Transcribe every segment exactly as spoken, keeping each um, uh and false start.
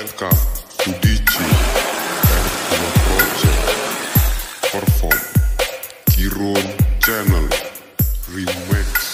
Welcome to D J Techno Project perform Kiron Channel Remix.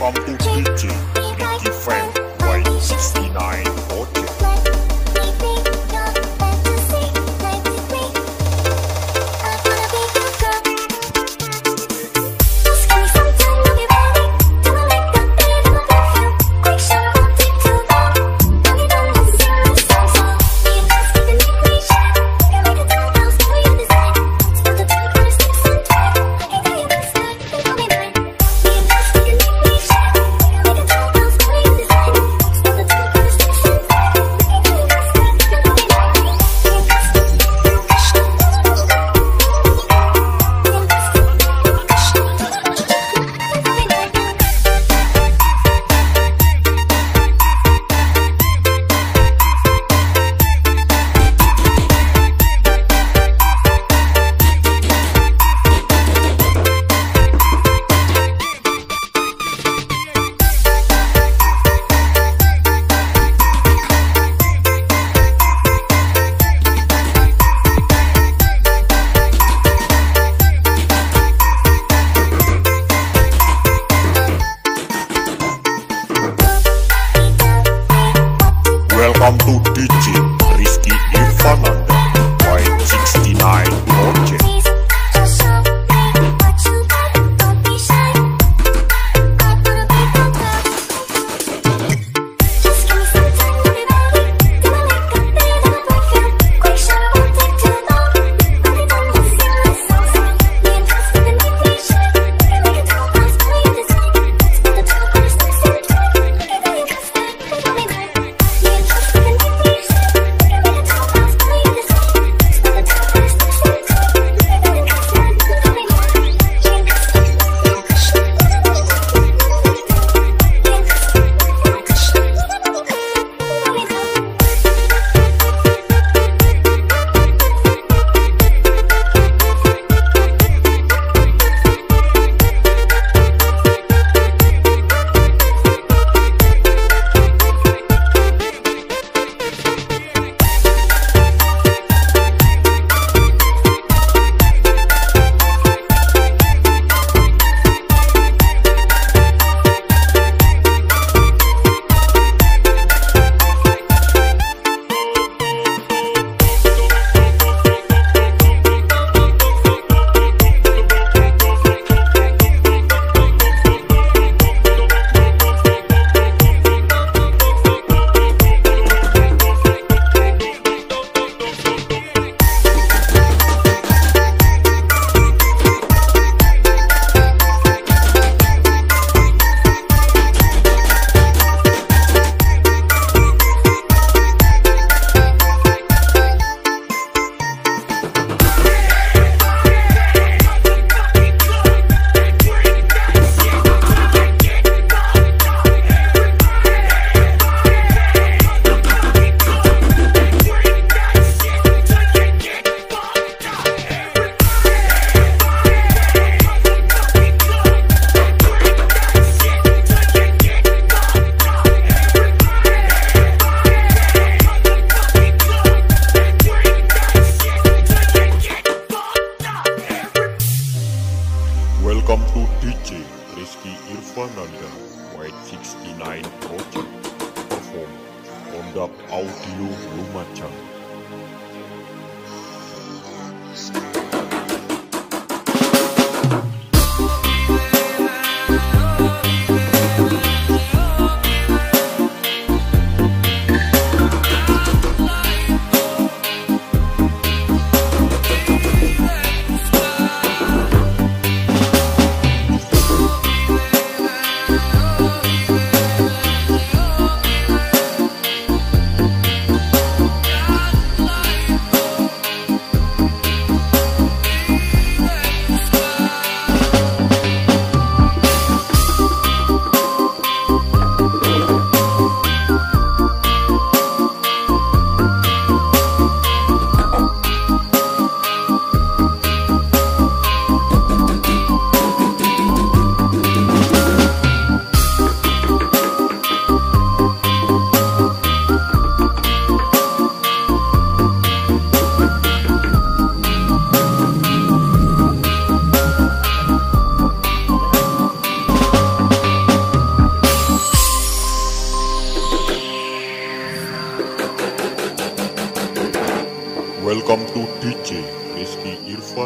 pumpkin switching, Ricky Friend, Y sixty-nine forty. Welcome to D J Rizky Irfan Y sixty-nine Project. Welcome to D J Rizky Irfan Y sixty-nine Project, performed on the Audio Lumajang.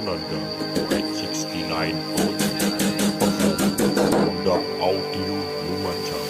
Canada at sixty-nine votes performed Audio Lumachan.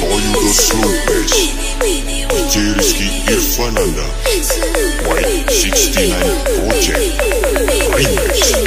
Audio Lumachan. Irfananda, White sixty-nine Project, Remix.